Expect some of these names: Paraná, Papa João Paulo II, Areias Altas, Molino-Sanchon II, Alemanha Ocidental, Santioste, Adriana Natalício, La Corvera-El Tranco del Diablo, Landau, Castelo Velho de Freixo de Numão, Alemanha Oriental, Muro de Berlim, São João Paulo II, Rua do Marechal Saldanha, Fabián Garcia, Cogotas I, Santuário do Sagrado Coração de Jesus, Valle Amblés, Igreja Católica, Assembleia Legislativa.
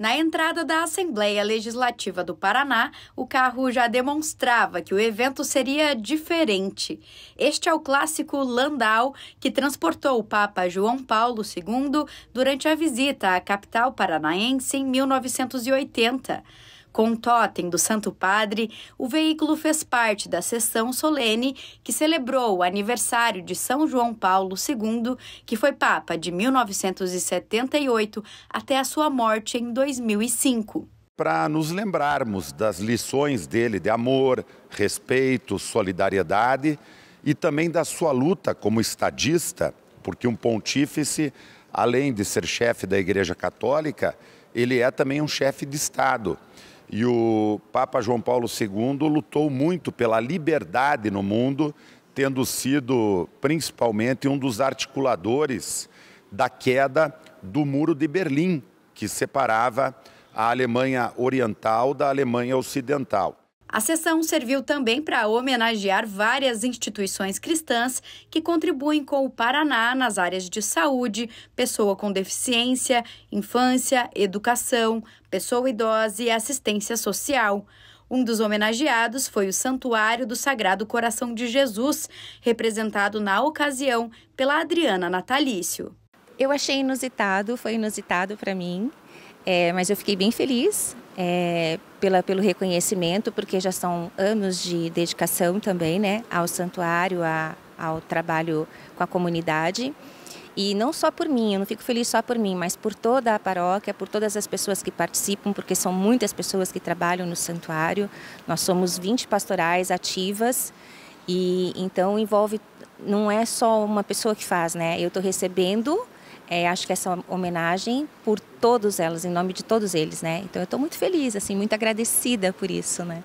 Na entrada da Assembleia Legislativa do Paraná, o carro já demonstrava que o evento seria diferente. Este é o clássico Landau, que transportou o Papa João Paulo II durante a visita à capital paranaense em 1980. Com o tótem do Santo Padre, o veículo fez parte da sessão solene que celebrou o aniversário de São João Paulo II, que foi Papa de 1978 até a sua morte em 2005. Para nos lembrarmos das lições dele de amor, respeito, solidariedade e também da sua luta como estadista, porque um pontífice, além de ser chefe da Igreja Católica, ele é também um chefe de Estado. E o Papa João Paulo II lutou muito pela liberdade no mundo, tendo sido principalmente um dos articuladores da queda do Muro de Berlim, que separava a Alemanha Oriental da Alemanha Ocidental. A sessão serviu também para homenagear várias instituições cristãs que contribuem com o Paraná nas áreas de saúde, pessoa com deficiência, infância, educação, pessoa idosa e assistência social. Um dos homenageados foi o Santuário do Sagrado Coração de Jesus, representado na ocasião pela Adriana Natalício. Eu achei inusitado, foi inusitado para mim, mas eu fiquei bem feliz. Pelo reconhecimento, porque já são anos de dedicação também, né, ao santuário, ao trabalho com a comunidade. E não só por mim, eu não fico feliz só por mim, mas por toda a paróquia, por todas as pessoas que participam, porque são muitas pessoas que trabalham no santuário. Nós somos 20 pastorais ativas e então envolve, não é só uma pessoa que faz, né? Eu estou recebendo... acho que essa homenagem por todos elas, em nome de todos eles, né? Então eu estou muito feliz, assim, muito agradecida por isso, né?